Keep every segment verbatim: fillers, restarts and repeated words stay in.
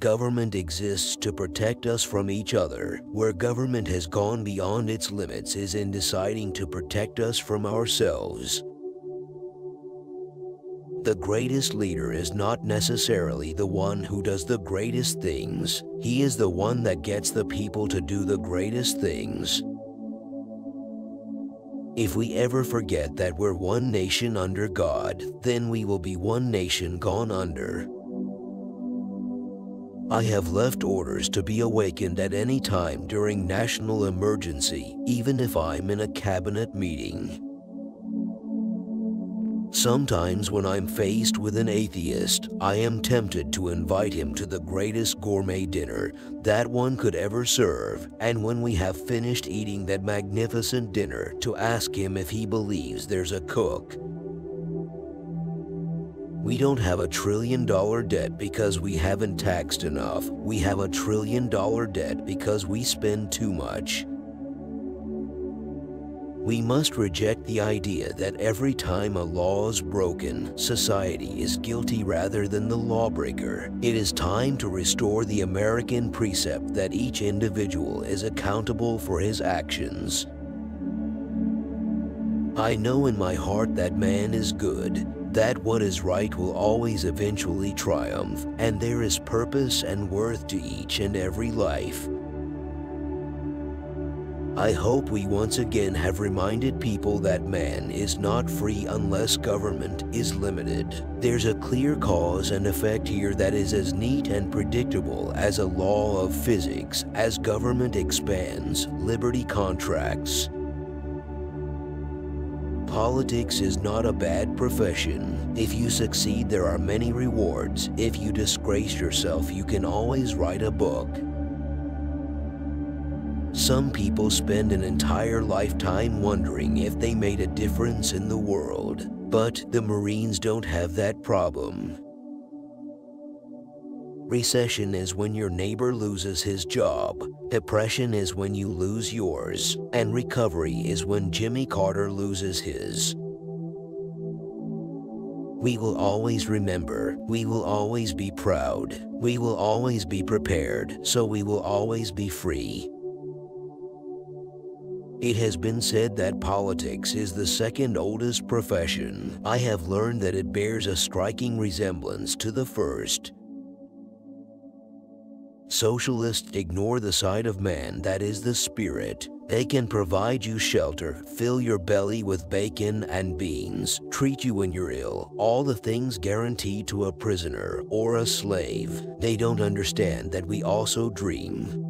Government exists to protect us from each other. Where government has gone beyond its limits is in deciding to protect us from ourselves. The greatest leader is not necessarily the one who does the greatest things. He is the one that gets the people to do the greatest things. If we ever forget that we're one nation under God, then we will be one nation gone under. I have left orders to be awakened at any time during national emergency, even if I'm in a cabinet meeting. Sometimes when I'm faced with an atheist, I am tempted to invite him to the greatest gourmet dinner that one could ever serve, and when we have finished eating that magnificent dinner, to ask him if he believes there's a cook. We don't have a trillion dollar debt because we haven't taxed enough. We have a trillion dollar debt because we spend too much. We must reject the idea that every time a law is broken, society is guilty rather than the lawbreaker. It is time to restore the American precept that each individual is accountable for his actions. I know in my heart that man is good, that what is right will always eventually triumph, and there is purpose and worth to each and every life. I hope we once again have reminded people that man is not free unless government is limited. There's a clear cause and effect here that is as neat and predictable as a law of physics. As government expands, liberty contracts. Politics is not a bad profession. If you succeed, there are many rewards. If you disgrace yourself, you can always write a book. Some people spend an entire lifetime wondering if they made a difference in the world, but the Marines don't have that problem. Recession is when your neighbor loses his job, depression is when you lose yours, and recovery is when Jimmy Carter loses his. We will always remember, we will always be proud, we will always be prepared, so we will always be free. It has been said that politics is the second oldest profession. I have learned that it bears a striking resemblance to the first. Socialists ignore the side of man that is the spirit. They can provide you shelter, fill your belly with bacon and beans, treat you when you're ill, all the things guaranteed to a prisoner or a slave. They don't understand that we also dream.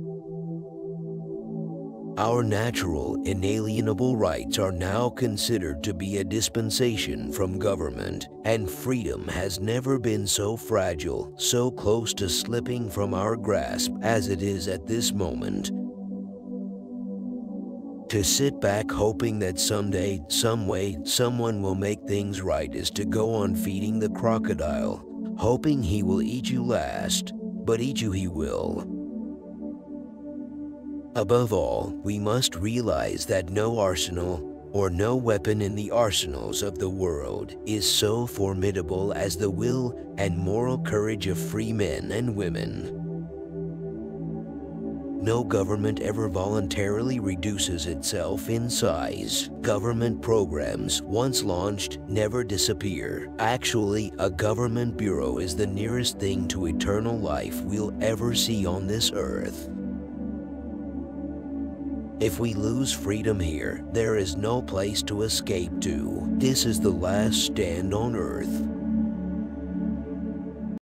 Our natural, inalienable rights are now considered to be a dispensation from government, and freedom has never been so fragile, so close to slipping from our grasp as it is at this moment. To sit back hoping that someday, someway, someone will make things right is to go on feeding the crocodile, hoping he will eat you last, but eat you he will. Above all, we must realize that no arsenal, or no weapon in the arsenals of the world, is so formidable as the will and moral courage of free men and women. No government ever voluntarily reduces itself in size. Government programs, once launched, never disappear. Actually, a government bureau is the nearest thing to eternal life we'll ever see on this earth. If we lose freedom here, there is no place to escape to. This is the last stand on earth.